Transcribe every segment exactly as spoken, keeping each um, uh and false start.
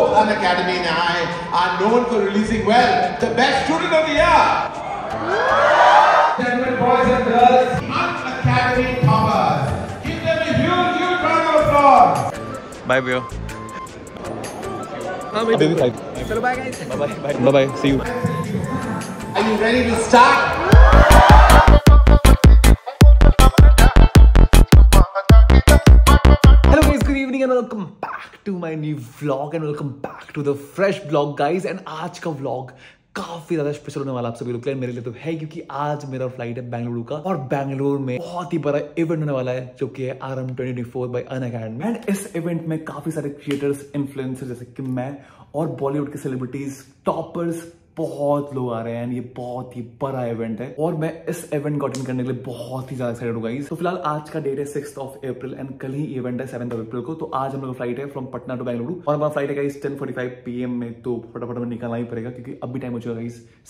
Unacademy and I are known for releasing, well, the best student of the year. Gentlemen, boys and girls, Unacademy toppers. Give them a huge, huge round of applause. Bye, bro. Chalo, bye guys. Bye bye. Bye bye. Bye. See you. Are you ready to start? Welcome back to my new vlog and welcome back to the fresh vlog guys। And आज का vlog काफी ज़्यादा special होने वाला आप सभी लोग के लिए, मेरे लिए तो है, क्योंकि आज मेरा फ्लाइट है बेंगलुरु का और बेंगलुरु में बहुत ही बड़ा इवेंट होने वाला है जो कि है Aarambh twenty four by Unacademy. And इस इवेंट में काफी सारे क्रिएटर्स, इन्फ्लुएंसर जैसे कि मैं और बॉलीवुड के सेलिब्रिटीज, टॉपर्स, बहुत लोग आ रहे हैं। ये बहुत ही बड़ा इवेंट है और मैं इस इवेंट को अटेंड करने के लिए बहुत ही ज्यादा एक्साइटेड हूँ गाइस। तो फिलहाल आज का डेट है सिक्स्थ ऑफ अप्रैल एंड कल ही इवेंट है सेवंथ ऑफ अप्रैल को। तो आज हम लोग का फ्लाइट है फ्रॉम पटना टू बेंगलुरु और हमारा फ्लाइट है guys ten forty five P M में, तो फटाफट हमें निकलना ही पड़ेगा क्योंकि अभी टाइम हो चुका है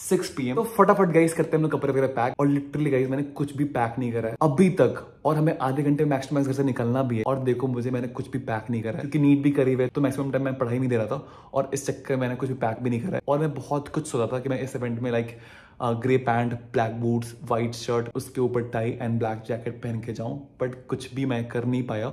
सिक्स पी एम। तो फटाफट गाइस करते हैं हम लोग कपड़े वगैरह पैक, और लिटरली गाइस मैंने कुछ भी पैक नहीं करा है अभी तक और हमें आधे घंटे मैक्सिमम घर से निकलना भी है। और देखो मुझे, मैंने कुछ भी पैक नहीं करा है क्योंकि नीट भी करीब है तो मैक्सिमम टाइम मैं पढ़ाई नहीं दे रहा था और इस चक्कर में मैंने कुछ भी पैक भी नहीं करा है। और मैं बहुत कुछ सोचा था कि मैं इस इवेंट में like grey pants, black boots, white shirt, उसके ऊपर टाई एंड ब्लैक जैकेट पहन के जाऊं, बट कुछ भी मैं कर नहीं पाया।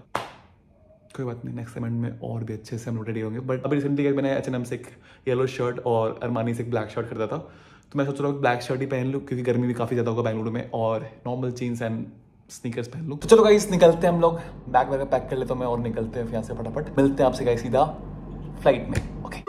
कोई बात नहीं, नेक्स्ट इवेंट में और भी अच्छे से हम रेडी होंगे। बट अभी रिसेंटली मैंने एच एन एम से एक येलो शर्ट और अरमानी से एक ब्लैक शर्ट खरीदा था, तो मैं सोच रहा हूँ ब्लैक शर्ट ही पहन लूँ क्योंकि गर्मी भी काफ़ी ज़्यादा होगा बेंगलुरु में, और नॉर्मल जीन्स एंड स्नीकर्स पहन लूँ। तो चलो गाइस निकलते हैं हम लोग, बैग वगैरह पैक कर लेता हूँ मैं और निकलते हैं यहाँ से फटाफट। मिलते हैं आपसे गाइस सीधा फ्लाइट में। ओके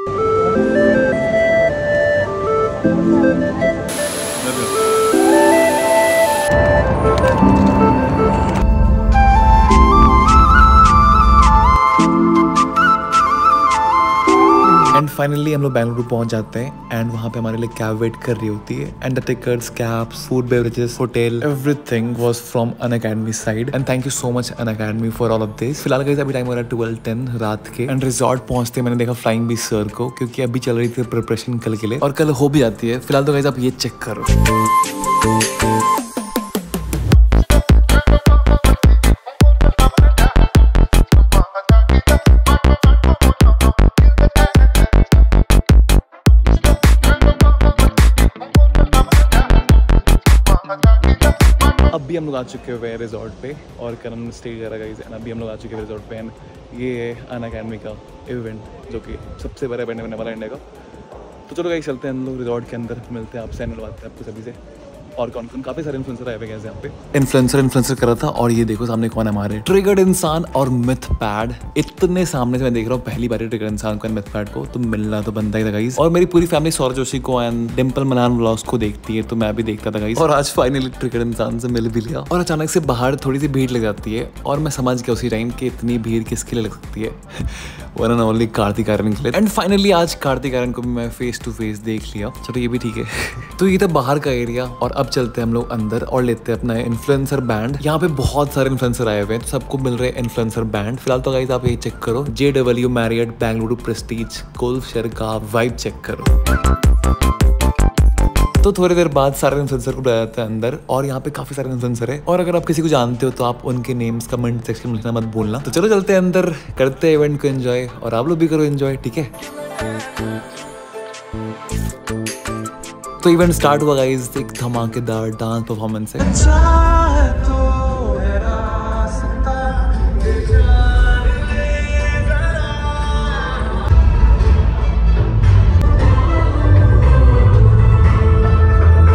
एंड फाइनली हम लोग बेंगलुरु पहुंच जाते हैं एंड वहाँ पे हमारे लिए कैब वेट कर रही होती है and the tickets, cabs, food, beverages, hotel, everything was from Unacademy side and thank you so much Unacademy for all of this. फिलहाल गाइस अभी टाइम हो रहा है ट्वेल्व टेन रात के एंड रिजॉर्ट पहुंचते मैंने देखा फ्लाइंग बी सर को क्योंकि अभी चल रही थी प्रिपरेशन कल के लिए और कल हो भी जाती है। फिलहाल तो गाइस आप ये चेक करो। अभी हम लोग आ चुके हुए हैं रिजॉर्ट पे और कल हमने स्टे करा गाइस एंड अभी हम लोग आ चुके हैं रिजॉर्ट पे एंड ये है अनअकैडमी का इवेंट जो कि सबसे बड़ा इवेंट बनने वाला इंडिया का। तो चलो गाइस चलते हैं हम लोग रिजॉर्ट के अंदर, मिलते हैं आपसे, मिलवाते हैं आपको सभी से। और कौन कौन, काफी सारे इन्फ्लुएंसर आए हुए हैं यहाँ पे, इन्फ्लुएंसर इन्फ्लुएंसर कर रहा था। और ये देखो सामने कौन है हमारे, ट्रिगर्ड इंसान और मिथपैट। इतने सामने से मैं देख रहा हूँ, पहली बार ट्रिगर्ड इंसान को एंड मिथपैट को, तो मिलना तो बनता ही था गाइस। और मेरी पूरी फैमिली सौरभ जोशी को एंड डिम्पल मलान व्लॉग्स को देखती है तो मैं भी देखता था गाइस। और आज फाइनली ट्रिगर्ड इंसान से मिल भी लिया और अचानक से बाहर थोड़ी सी भीड़ लग जाती है और मैं समझ गया उसी टाइम कि इतनी भीड़ किसके लिए लग सकती है, one and only Kartik Aaryan के लिए। एंड फाइनली आज कार्तिक आर्यन को भी मैं फेस टू फेस देख लिया, चलो ये भी ठीक है। तो ये था बाहर का एरिया और अब चलते हैं हम लोग अंदर और लेते हैं अपना इन्फ्लुएंसर बैंड। यहाँ पे बहुत सारे इन्फ्लुएंसर आए हुए हैं तो सबको मिल रहे हैं इन्फ्लुएंसर बैंड। फिलहाल तो गाइस आप ये चेक करो, J W Marriott Bengaluru Prestige Golfshire का वाइब चेक करो। तो थोड़ी देर बाद सारे इन्फ्लुएंसर को बुलाया जाता है अंदर और यहाँ पे काफी सारे इन्फ्लुएंसर हैं और अगर आप किसी को जानते हो तो आप उनके नेम्स कमेंट सेक्शन में लिखना मत भूलना। तो चलो चलते हैं अंदर, करते हैं इवेंट को एंजॉय और आप लोग भी करो एंजॉय, ठीक है। तो इवेंट स्टार्ट हुआ गाइस, एक धमाकेदार डांस परफॉर्मेंस है।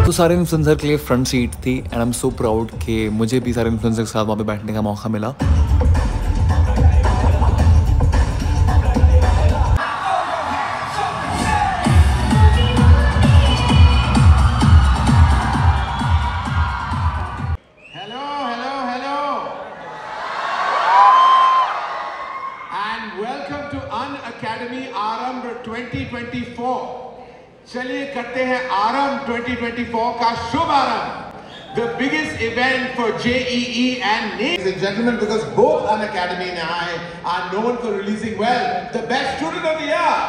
तो सारे इन्फ्लुएंसर के लिए फ्रंट सीट थी and I am so proud कि मुझे भी सारे इन्फ्लुएंसर के साथ वहाँ पे बैठने का मौका मिला। Hello hello hello and welcome to Unacademy Aarambh twenty twenty four. चलिए करते हैं आरंभ ट्वेंटी ट्वेंटी फोर का शुभारंभ, the biggest event for J E E and NEET. Gentleman, because both Unacademy and I are known for releasing, well, the best student of the year.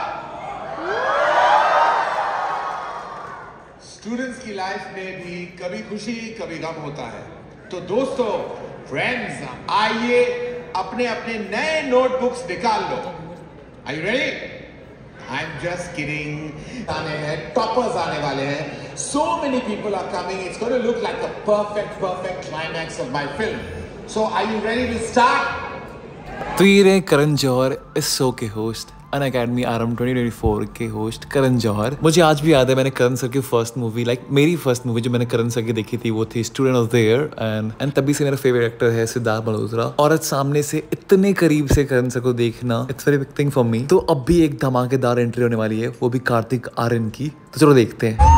Students की life में भी कभी खुशी कभी गम होता है, तो दोस्तों, फ्रेंड्स, आइए अपने अपने नए नोटबुक्स निकाल लो। Are you ready? just kidding. आने हैं toppers आने वाले हैं. So many people are coming. It's going to look like a perfect, perfect climax of my film. So are you ready to start? तो ये रहे करण जौहर इस शो के host Unacademy Aarambh twenty twenty four के होस्ट करण जौहर. मुझे आज भी याद है मैंने करण सर की फर्स्ट मूवी लाइक मेरी फर्स्ट मूवी जो मैंने करण सर की देखी थी वो थी student of the year and and तभी से मेरा फेवरेट एक्टर है सिद्धार्थ मल्होत्रा. और आज सामने से इतने करीब से करण सर को देखना it's very big thing for me. तो अब भी एक धमाकेदार एंट्री होने वाली है वो भी कार्तिक आर्यन की. तो चलो देखते हैं.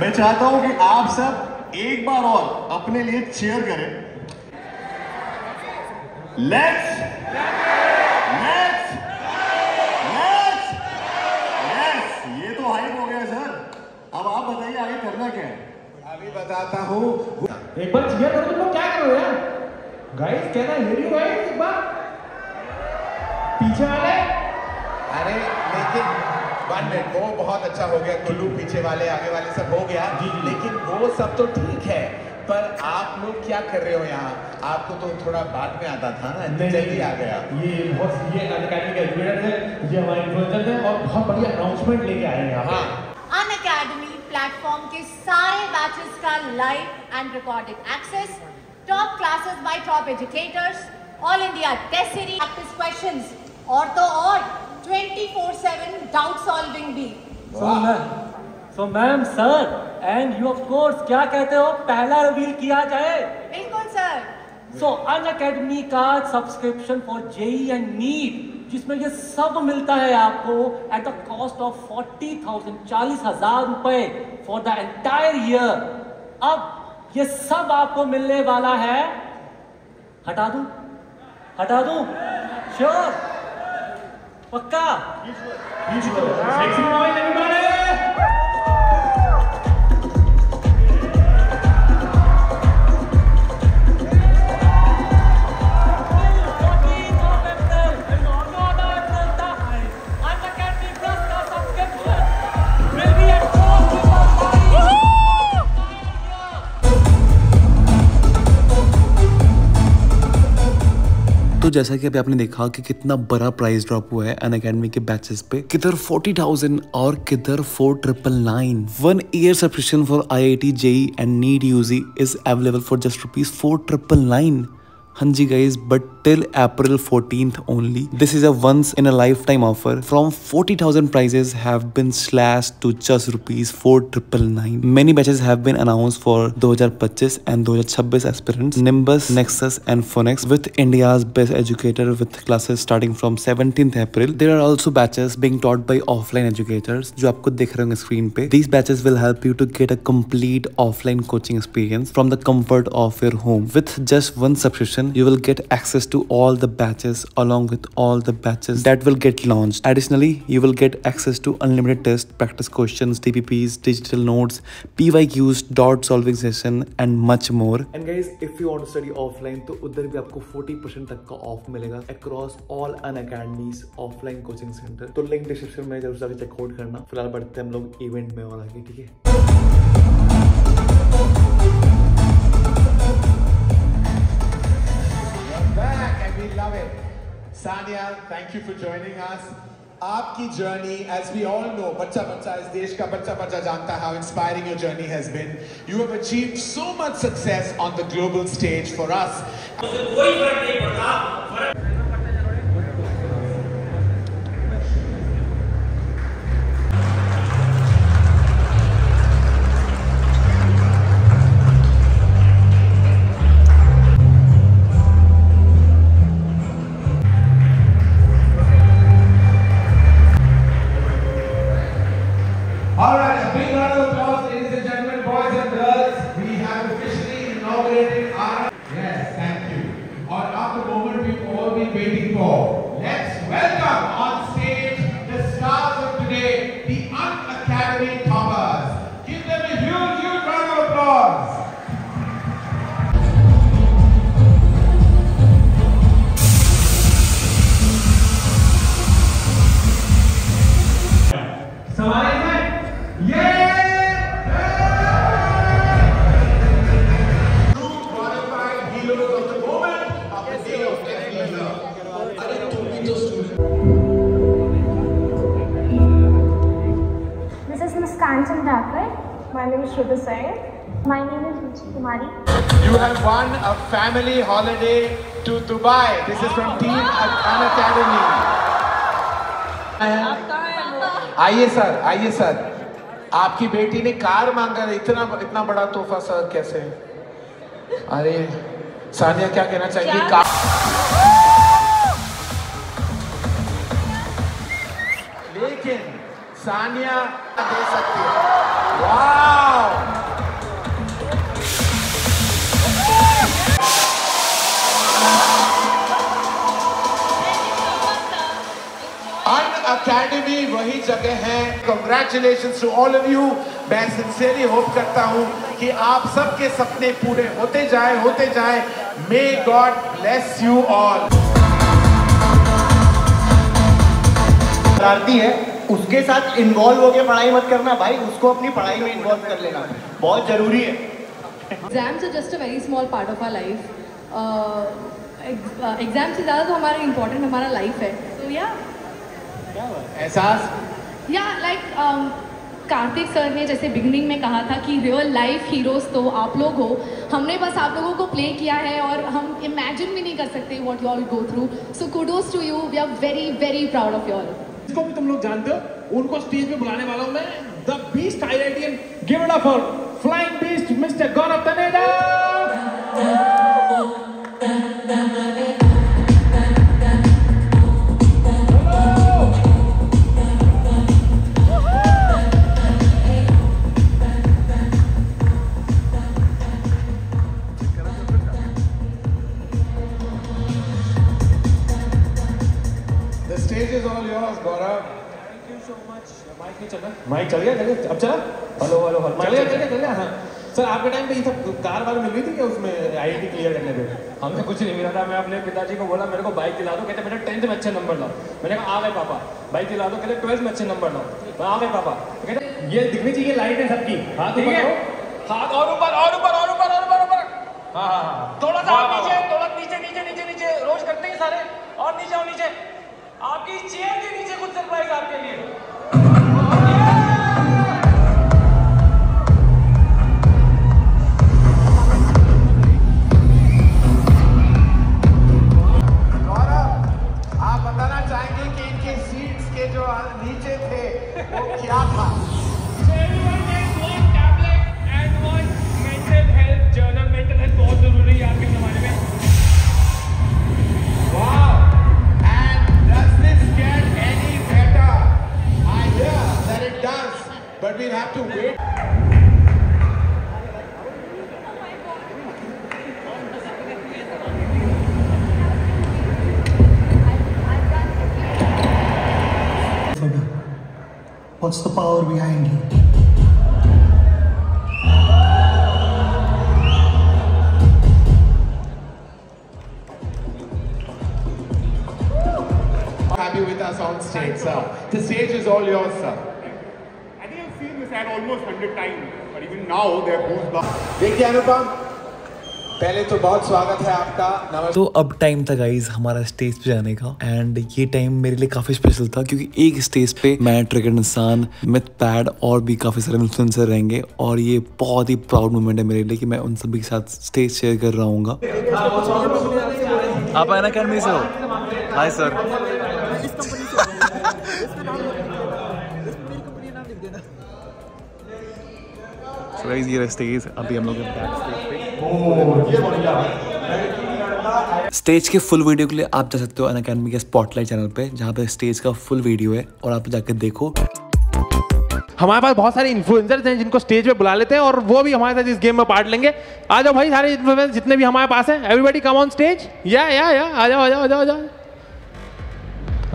मैं चाहता हूं कि आप सब एक बार और अपने लिए चीयर करें. Let's let's let's yes. ये तो हाइप हो गया सर. अब आप बताइए आगे करना क्या है. अभी बताता हूं. एक बार चीयर करो. तुम लोग क्या करो यार. Guys can I hear you guys. एक बार पीछे वाले. अरे लेकिन वन मिनट वो बहुत अच्छा हो गया. कुल्लू पीछे वाले आगे वाले सब हो गया. लेकिन वो सब तो ठीक है पर आप लोग क्या कर रहे हो यहाँ. आपको तो थोड़ा बाद में आता था ना. जल्दी आ गया. ये बहुत ये अनअकैडमी का इन्फ्लुएंसर है. ये हमारे इन्फ्लुएंसर है और बहुत बढ़िया अनाउंसमेंट लेके आए हैं. हाँ अनअकैडमी प्लेटफॉर्म के सारे बैचेस का live and recorded access. Top classes by top educators. All India test series practice questions और तो और twenty-four seven doubt solving भी. So ma'am, so ma'am, sir, and you of course क्या कहते हो पहला रिवील किया जाए. बिल्कुल सर. So अनअकैडमी का subscription for JEE and NEET जिसमें ये सब मिलता है आपको at the cost of forty thousand चालीस हजार रुपए फॉर द एंटायर ईयर. अब ये सब आपको मिलने वाला है. हटा दू हटा दू श्योर sure. पक्का. तो जैसा कि अभी आपने देखा कि कितना बड़ा प्राइस ड्रॉप हुआ है अनअकैडमी के बैचेस पे. किधर फोर्टी थाउजेंड और किधर four triple nine. One year subscription for I I T JEE and NEET UG is available for just rupees four triple nine. हाँ जी guys but till April fourteenth only. This is a once in a life time offer. From forty thousand prices have been slash to just rupees four triple nine. Many batches have been announce for twenty twenty five and twenty twenty six aspirants. Nimbus Nexus and Phoenix with India's best educator with classes starting from seventeenth April. There are also batches being taught by offline educators जो आपको दिख रहे होंगे screen पे. These batches will help you to get a complete offline coaching experience from the comfort of your home. With just one subscription you will get access to all the batches along with all the batches that will get launched. Additionally, you will get access to unlimited tests, practice questions, D P Ps, digital notes, P Y Qs, dot solving session and much more. And guys, if you want to study offline, तो उधर भी आपको forty percent तक का off मिलेगा across all Unacademy's offline coaching center. तो link description में जरूर जाके check out करना. फिलहाल बढ़ते हैं हम लोग event में और आगे. ठीक है. Love it. Sania, thank you for joining us. Aapki journey, as we all know, bachcha bachcha is desh ka bachcha bachcha janta how inspiring your journey has been. You have achieved so much success on the global stage for us. Koi farak nahi padta. Yes, thank you. और आप the moment भी और भी should be saying. My name is Ruchi Kumari. You have won a family holiday to Dubai. This is from Team Unacademy. आइए sir, आइए sir, आपकी बेटी ने कार मांगा है, इतना इतना बड़ा तोहफा सर कैसे? अरे सानिया क्या कहना चाहिए? कार लेकिन सानिया दे सकती है। वाव! अनअकैडमी वही जगह है। Congratulations to all of you. मैं sincerely hope करता हूँ कि आप सबके सपने पूरे होते जाए होते जाए May God bless you all. प्रार्थी है, उसके साथ इन्वॉल्व होके पढ़ाई मत करना भाई, उसको अपनी पढ़ाई में इन्वॉल्व कर लेना, बहुत जरूरी है. Exams are just a very small part of our life. Exams से ज़्यादा तो हमारा इम्पोर्टेंट हमारा लाइफ है. So yeah. एहसास या लाइक कार्तिक सर ने जैसे बिगनिंग में कहा था कि रियल लाइफ हीरोज तो आप लोग हो, हमने बस आप लोगों को प्ले किया है और हम इमेजिन भी नहीं कर सकते what you all go through. So kudos to you, we are very very proud of you all. जिसको भी तुम लोग जानते हो उनको स्टेज पे बुलाने वाला हूं मैं, the beast IITian. Give it up for flying beast mister Gaurav Taneja. Mic चल गया, चल गया, अब चला. हेलो हेलो हेलो चल गया, चल गया, चल गया. हाँ सर, आपके टाइम पे ये सब कार वार मिल रही थी क्या? उसमें आईआईटी क्लियर करने पे हमें कुछ नहीं मिला था. मैं अपने पिताजी को बोला मेरे को बाइक दिला दो, कहते मेरे टेंथ में अच्छे नंबर लाओ. मैंने कहा आ गए पापा. बाइक दिला दो, कहते ट्वेल्थ में अच्छे नंबर लाओ. आ गए पापा. कहते ये दिखनी चाहिए लाइट है सबकी. हाथ ऊपर करो, हाथ और ऊपर और ऊपर और ऊपर और ऊपर. हाँ हाँ, थोड़ा सा नीचे, थोड़ा नीचे नीचे नीचे नीचे. रोज करते हैं सारे. और नीचे और नीचे. आपकी चेयर के नीचे कुछ सरप्राइज आपके लिए. But we'll have to wait. What's the power behind you? Have you with us on stage, sir? The stage is all yours, sir. Had almost hundred times, but even now they are both back. देखिए अनुपम, पहले तो बहुत स्वागत है आपका. तो अब time था गाइज हमारा स्टेज पे जाने का, एंड ये टाइम मेरे लिए काफी स्पेशल था क्योंकि एक स्टेज पे मैं, ट्रिगर्ड इंसान, मिथपैट और भी काफी सारे इन्फ्लुएंसर रहेंगे और ये बहुत ही प्राउड मोमेंट है मेरे लिए कि मैं उन सभी के साथ स्टेज शेयर कर रहा हूँ. आप अनअकैडमी से हो? Hi sir. स्टेज अभी हम लोग बैक स्टेज के फुल वीडियो के लिए आप जा सकते हो अनअकैडमी के स्पॉटलाइट चैनल पे, जहाँ पे स्टेज का फुल वीडियो है और आप जाकर देखो. हमारे पास बहुत सारे इन्फ्लुएंसर्स हैं जिनको स्टेज पे बुला लेते हैं और वो भी हमारे साथ इस गेम में पार्ट लेंगे. आ जाओ भाई, सारे इन्फ्लुएंसर्स जितने भी हमारे पास हैं, एवरीबॉडी कम ऑन स्टेज. या या या आ जाओ आ जाओ आ जाओ आ जाओ.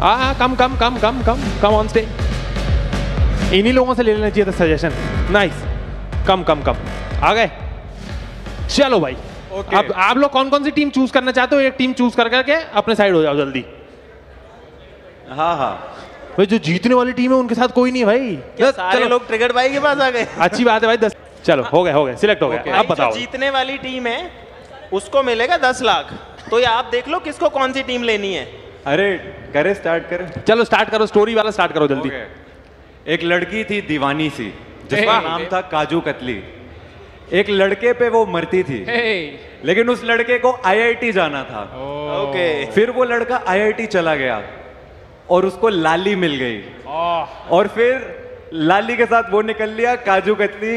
हाँ कम come come come come come on stage. इन्हीं लोगों से ले लेना चाहिए था सजेशन. नाइस, कम कम कम आ गए. चलो भाई okay. अब आप लोग कौन कौन सी टीम चूज करना चाहते हो? एक टीम चूज कर करके अपने साइड हो जाओ जल्दी. हाँ हाँ भाई, जो जीतने वाली टीम है उनके साथ कोई नहीं भाई. दस सारे लोग ट्रिगर्ड भाई के पास आ गए. अच्छी बात है भाई. दस चलो हो गए हो गए सिलेक्ट हो गए okay. अब बताओ, जीतने वाली टीम है उसको मिलेगा दस लाख. तो ये आप देख लो किसको कौन सी टीम लेनी है. अरे करे स्टार्ट करे. चलो स्टार्ट करो, स्टोरी वाला स्टार्ट करो जल्दी. एक लड़की थी दीवानी सी जिसका नाम था काजू कतली। एक लड़के पे वो मरती थी, लेकिन उस लड़के को आई आई टी जाना था। ओके, फिर वो लड़का आई आई टी चला गया और उसको लाली मिल गई, और फिर लाली के साथ वो निकल लिया, काजू कतली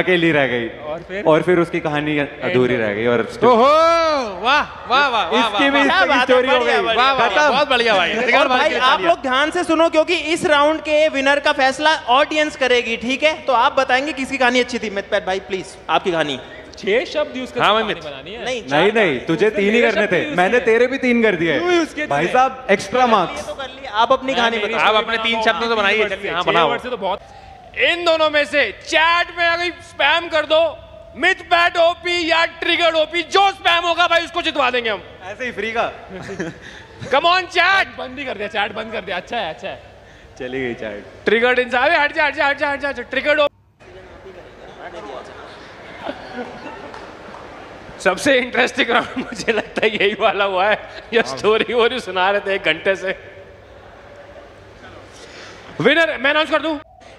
अकेली रह गई, और फिर और फिर उसकी कहानी अधूरी रह गई। और वाह वाह वाह, इसकी भी स्टोरी हो गई। बहुत बढ़िया भाई। और भाई आप लोग ध्यान से सुनो, क्योंकि इस राउंड के विनर का फैसला ऑडियंस करेगी, ठीक है? तो आप बताएंगे किसकी कहानी अच्छी थी। मिथपैट भाई प्लीज, आपकी कहानी। छह शब्द यूज करके बनानी है। नहीं नहीं नहीं, तुझे तीन ही करने थे, मैंने तेरे भी तीन कर दिए भाई साहब, एक्स्ट्रा मार्क्स। आप अपनी कहानी बताओ, आप अपने तीन शब्द तो बनाइए। तो बहुत, इन दोनों में से चैट में अगर स्पैम कर दो मिथपैट ओपी या ट्रिगर्ड ओपी, जो स्पैम होगा भाई उसको जितवा देंगे हम, ऐसे ही फ्री का। कम ऑन चैट बंद ही कर दिया, चैट बंद कर दिया। अच्छा है, अच्छा है, चली गई चैट। ट्रिगर्ड इंसान, हट जा हट जा हट जा हट जा। ट्रिगर्ड सबसे इंटरेस्टिंग राउंड मुझे लगता है यही वाला हुआ है। ये स्टोरी वो जो सुना रहे थे एक घंटे से। विनर मैं अनाउंस कर दूं,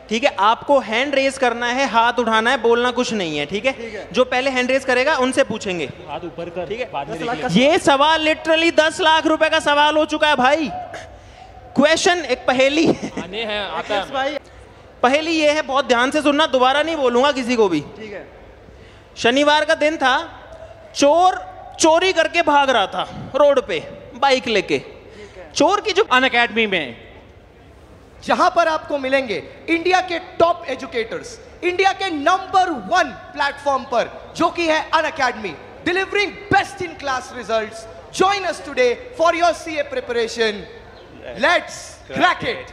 ठीक है? आपको हैंड रेज करना है, हाथ उठाना है, बोलना कुछ नहीं है, ठीक है? ठीक है। जो पहले हैंड रेज करेगा उनसे पूछेंगे, हाथ ऊपर कर, ठीक है? ये सवाल लिटरली दस लाख रुपए का सवाल हो चुका है भाई। क्वेश्चन एक पहेली आने है, आता है भाई। पहेली ये है, बहुत ध्यान से सुनना, दोबारा नहीं बोलूंगा किसी को भी, ठीक है? शनिवार का दिन था, चोर चोरी करके भाग रहा था रोड पे बाइक लेके। चोर की जो अनअकैडमी में, जहां पर आपको मिलेंगे इंडिया के टॉप एजुकेटर्स, इंडिया के नंबर वन प्लेटफॉर्म पर, जो कि है Unacademy, delivering best in class results. Join us today for your CA preparation. Let's crack it.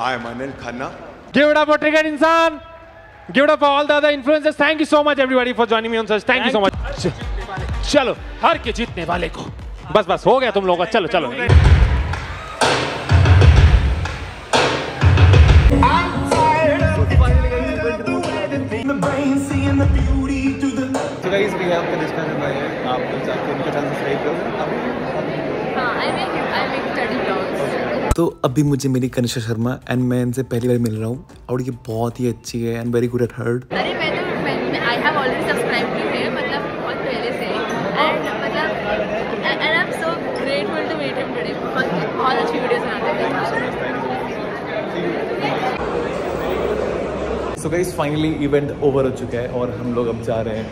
I am Anil Khanna. Give it up for triggered Insaan, give it up for all the other influencers. Thank you so much everybody for joining me on such. Thank you so much. चलो हर के जीतने वाले को, बस बस हो गया तुम लोगों का, चलो चलो। गाइस भी आपका डिस्कशन हुआ है, आप जाके इनका चैनल सब्सक्राइब करो। हां, I make I make study blogs. तो अभी मुझे मेरी कनिष्क शर्मा एंड मैं इनसे पहली बार मिल रहा हूं, और ये बहुत ही अच्छी है and very good at heard. अरे मैं तो I have already subscribe to him, मतलब बहुत पहले से, एंड मतलब and I am so grateful to meet him today. बहुत अच्छी वीडियोस बनाते हैं। So guys finally event over हो चुका है, और हम लोग अब जा रहे हैं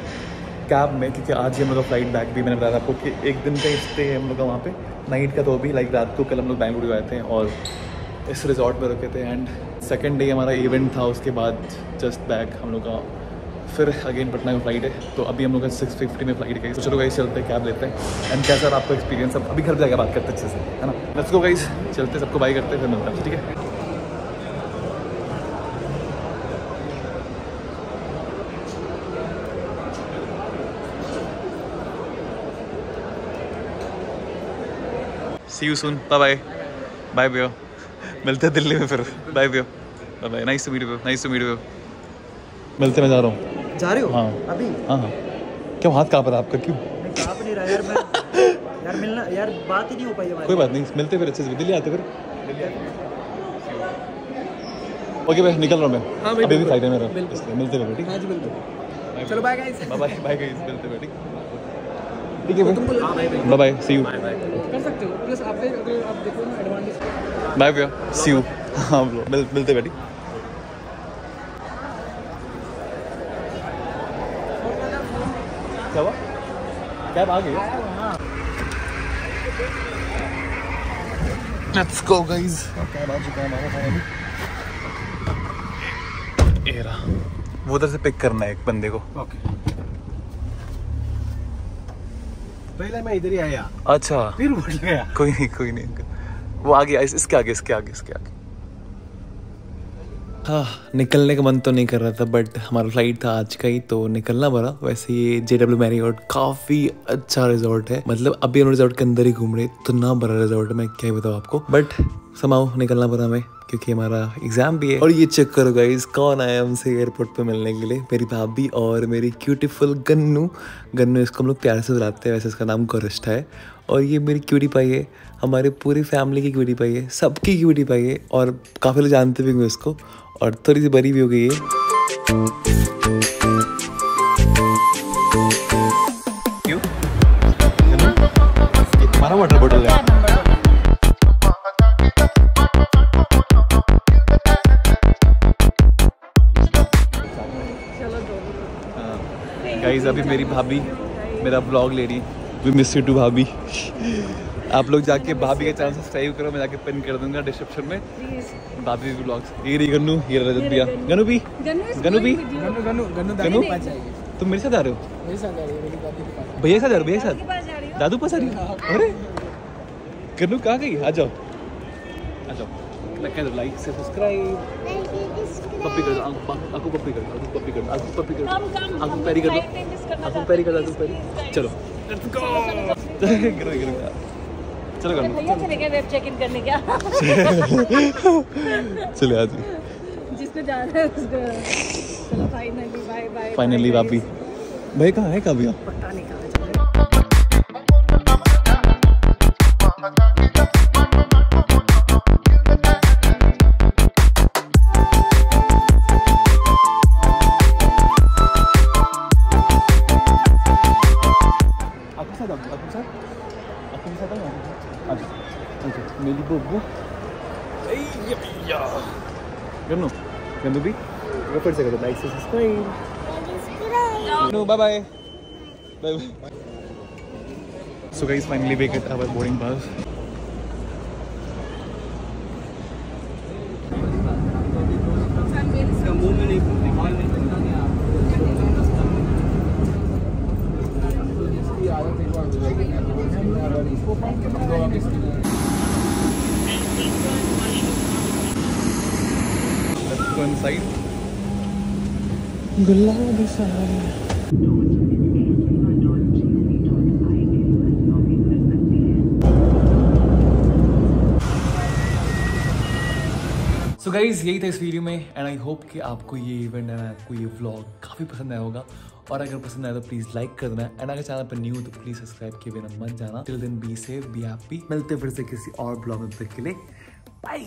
कैब में, क्योंकि आज ही हम लोग का फ्लाइट बैक भी, मैंने बताया आपको कि एक दिन का स्टे है हम लोग का वहाँ पे, नाइट का। तो भी लाइक रात को कल हम लोग बेंगलुरु आए थे और इस रिजॉर्ट में रुके थे, एंड सेकंड डे हमारा इवेंट था, उसके बाद जस्ट बैक हम लोग का फिर अगेन पटना का फ्लाइट है। तो अभी हम लोग का सिक्स फिफ्टी में फ्लाइट गई। चलो गाइस चलते हैं, कैब लेते हैं, एंड क्या सर आपका एक्सपीरियंस? अब अभी घर जाकर बात करते अच्छे से, है ना? लेट्स गो गाइस, चलते, सबको बाय करते, फिर मिलते हैं, ठीक है? See you soon. Bye bye. Bye bro. मिलते हैं दिल्ली में फिर। Bye bro. Bye bye. Nice to meet you bro. Nice to meet you bro. मिलते मैं जा रहा हूँ। जा रहे हो? हाँ। अभी? हाँ हाँ। क्यों हाथ काँप रहा है आपका? क्यों? मैं काँप नहीं रहा यार, मैं यार मिलना यार बात ही नहीं हो पाई हमारी। कोई बात नहीं, मिलते फिर अच्छे से, दिल्ली आते फिर। ओके भाई निकल रहा हूँ मैं। हाँ भाई। अभी भी फ्लाइट है मेरा, इसलिए मिलते हैं बेटी। हाँ जी बिल्कुल। चलो bye guys. Bye bye bye guys, मिलते हैं बेटी। ठीक है, बाय बाय, सी यू। कर सकते हो प्लस आप अगर आप देखो ना एडवांटेज। बाय भैया, सी यू। हाँ मिल, मिलते बैठी। क्या हुआ? कैब आ गई। लेट्स गो गाइस, कैब आ चुका है हमारा फाइनली। एरा वो उधर से पिक करना है एक बंदे को। ओके पहले मैं इधर ही आया। अच्छा फिर उठ गया। कोई नहीं कोई नहीं, वो आगे आगे इसके आगे इसके आगे इसके आगे। हाँ, निकलने का मन तो नहीं कर रहा था, बट हमारा फ्लाइट था आज का ही, तो निकलना पड़ा। वैसे ये जे डब्ल्यू मैरियट काफी अच्छा रिजॉर्ट है, मतलब अभी हम रिजॉर्ट के अंदर ही घूम रहे, इतना बड़ा रिजॉर्ट है, मैं क्या बताऊँ आपको, बट समाओ निकलना पड़ा हमें। क्योंकि हमारा एग्जाम भी है। और ये चेक करो गाइस, कौन आया हमसे एयरपोर्ट पे मिलने के लिए, मेरी भाभी और मेरी क्यूटीफुल गन्नू। गन्नू इसको हम लोग प्यार से बुलाते हैं, वैसे इसका नाम करिष्ठा है। और ये मेरी क्यूटी पाई है, हमारे पूरी फैमिली की क्यूटी पाई है, सबकी क्यूटी पाई है और काफ़ी लोग जानते भी होंगे उसको। और थोड़ी सी बड़ी भी हो गई है। वाटर बॉटल है। गाइस अभी मेरी भाभी मेरा ब्लॉग ले रही। वी मिस यू टू भाभी। आप लोग जाके भाभी के चैनल सब्सक्राइब करो, मैं जाके पिन कर दूंगा डिस्क्रिप्शन में भाभी ब्लॉग्स। ये रही गन्नू, ये रजत भैया, गन्नू भी गन्नू भी गन्नू गन्नू गन्नू दादी के पास आएगी। तुम मेरे साथ आ रहे हो? मेरे साथ आ रही हो? मेरी दादी के पास। भैया साथ आ रहे हो? भैया साथ दादू पास आ रही है। अरे गन्नू कहाँ गई? आ जाओ आ जाओ। लाइक से सब्सक्राइब पप्पी कर दो, आपको पप्पी कर दो, पप्पी कर दो, आपको पप्पी कर दो, आपको पैरी कर दो, आपको पैरी कर दो, पैरी। चलो लेट्स गो। करो करो चलो करो। भैया चले गए वेब चेक इन करने क्या? चले आज जिसने जाना है उसको। चलो फाइनली बाय बाय। फाइनली भाभी भाई कहाँ है? कहाँ भैया? पता नहीं कहाँ। भी फिर से करो लाइक से subscribe. No bye bye bye bye. So guys finally we get our boarding pass. गुलाबी साड़ी तो गाइज़ यही था इस वीडियो में एंड आई होप कि आपको ये इवेंट एंड आपको ये व्लॉग काफ़ी पसंद आया होगा। और अगर पसंद आया तो प्लीज़ लाइक कर देना एंड अगर चैनल पर न्यू हो तो प्लीज़ सब्सक्राइब किए बिना मत जाना। Till then be safe be happy. मिलते फिर से किसी और ब्लॉग में, तब तक के लिए बाय।